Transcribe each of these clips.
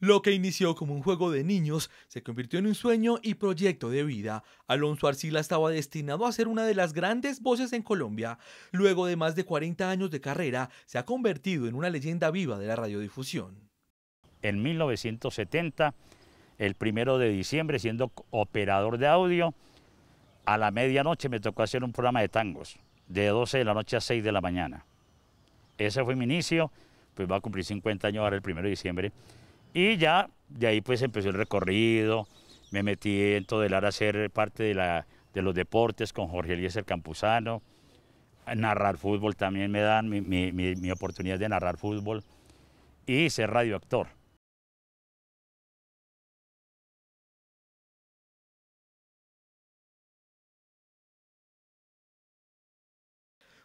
Lo que inició como un juego de niños se convirtió en un sueño y proyecto de vida. Alonso Arcila estaba destinado a ser una de las grandes voces en Colombia. Luego de más de 40 años de carrera, se ha convertido en una leyenda viva de la radiodifusión. En 1970, el 1 de diciembre, siendo operador de audio, a la medianoche me tocó hacer un programa de tangos, de 12 de la noche a 6 de la mañana. Ese fue mi inicio, pues va a cumplir 50 años ahora el 1 de diciembre. Y ya de ahí pues empezó el recorrido, me metí en todo el área a ser parte de los deportes con Jorge Eliezer Campuzano, a narrar fútbol también me dan mi oportunidad de narrar fútbol y ser radioactor.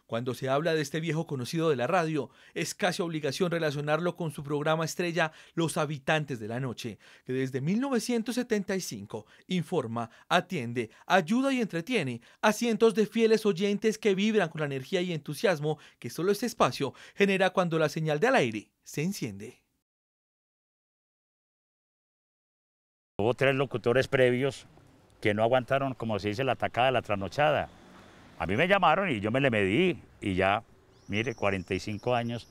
Cuando se habla de este viejo conocido de la radio, es casi obligación relacionarlo con su programa estrella Los Habitantes de la Noche, que desde 1975 informa, atiende, ayuda y entretiene a cientos de fieles oyentes que vibran con la energía y entusiasmo que solo este espacio genera cuando la señal de al aire se enciende. Hubo 3 locutores previos que no aguantaron, como se dice, la atacada, la trasnochada. A mí me llamaron y yo me le medí y ya, mire, 45 años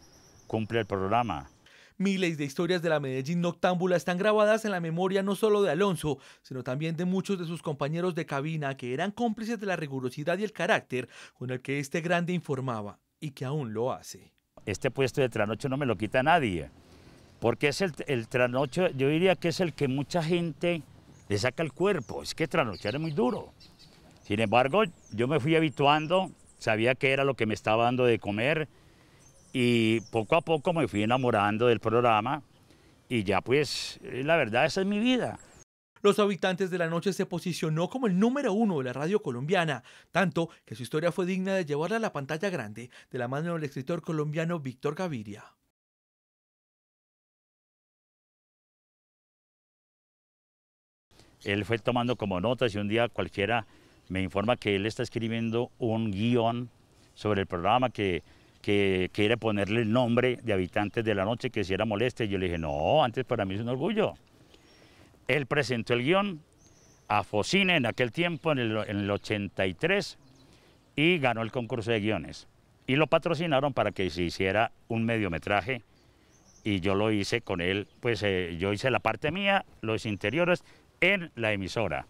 cumple el programa. Miles de historias de la Medellín noctámbula están grabadas en la memoria no solo de Alonso, sino también de muchos de sus compañeros de cabina que eran cómplices de la rigurosidad y el carácter con el que este grande informaba y que aún lo hace. Este puesto de trasnocho no me lo quita nadie, porque es el trasnocho, yo diría que es el que mucha gente le saca el cuerpo, es que trasnochar es muy duro. Sin embargo, yo me fui habituando, sabía que era lo que me estaba dando de comer y poco a poco me fui enamorando del programa y ya pues, la verdad, esa es mi vida. Los Habitantes de la Noche se posicionó como el número 1 de la radio colombiana, tanto que su historia fue digna de llevarla a la pantalla grande de la mano del escritor colombiano Víctor Gaviria. Él fue tomando como notas y un día cualquiera me informa que él está escribiendo un guión sobre el programa, que quiere ponerle el nombre de Habitantes de la Noche, que si era moleste. Yo le dije, no, antes para mí es un orgullo. Él presentó el guión a Focine en aquel tiempo, en el 83, y ganó el concurso de guiones. Y lo patrocinaron para que se hiciera un mediometraje, y yo lo hice con él, pues yo hice la parte mía, los interiores, en la emisora.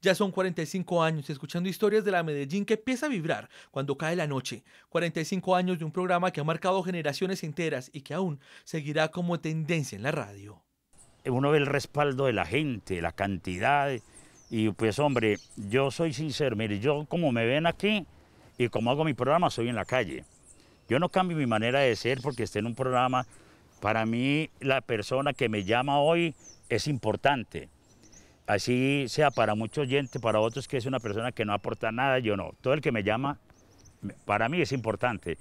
Ya son 45 años escuchando historias de la Medellín que empieza a vibrar cuando cae la noche. 45 años de un programa que ha marcado generaciones enteras y que aún seguirá como tendencia en la radio. Uno ve el respaldo de la gente, la cantidad, y pues hombre, yo soy sincero, mire, yo como me ven aquí y como hago mi programa, soy en la calle. Yo no cambio mi manera de ser porque esté en un programa. Para mí la persona que me llama hoy es importante. Así sea para muchos oyentes, para otros que es una persona que no aporta nada, yo no. Todo el que me llama, para mí es importante.